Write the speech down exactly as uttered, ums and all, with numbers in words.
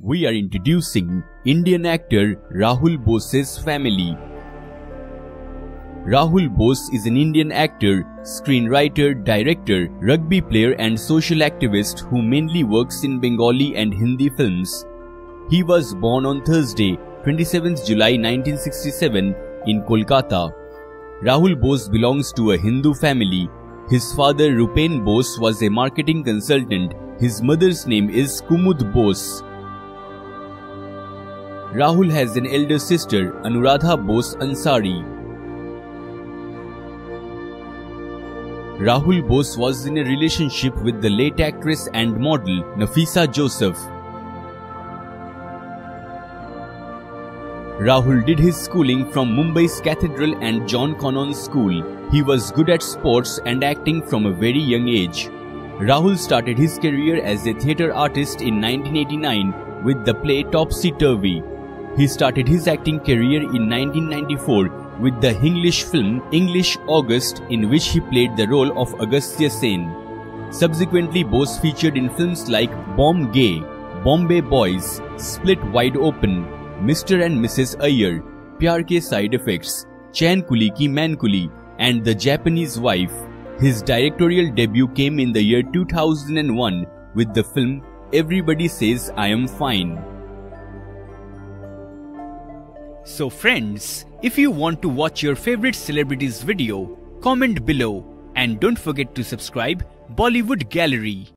we are introducing Indian actor Rahul Bose's family. Rahul Bose is an Indian actor, screenwriter, director, rugby player and social activist who mainly works in Bengali and Hindi films. He was born on Thursday, twenty-seventh July nineteen sixty-seven in Kolkata. Rahul Bose belongs to a Hindu family. His father Rupen Bose was a marketing consultant. His mother's name is Kumud Bose. Rahul has an elder sister, Anuradha Bose Ansari. Rahul Bose was in a relationship with the late actress and model Nafisa Joseph. Rahul did his schooling from Mumbai's Cathedral and John Connon School. He was good at sports and acting from a very young age. Rahul started his career as a theatre artist in nineteen eighty-nine with the play Topsy Turvy. He started his acting career in nineteen ninety-four with the English film English August, in which he played the role of Agastya Sen. Subsequently, Bose featured in films like Bomb Gay, Bombay Boys, Split Wide Open, Mister and Missus Ayer, Pyar Ke Side Effects, Chain Kuli Ki Man Kuli, and The Japanese Wife. His directorial debut came in the year two thousand one with the film Everybody Says I Am Fine. So friends, if you want to watch your favorite celebrities' video, comment below and don't forget to subscribe Bollywood Gallery.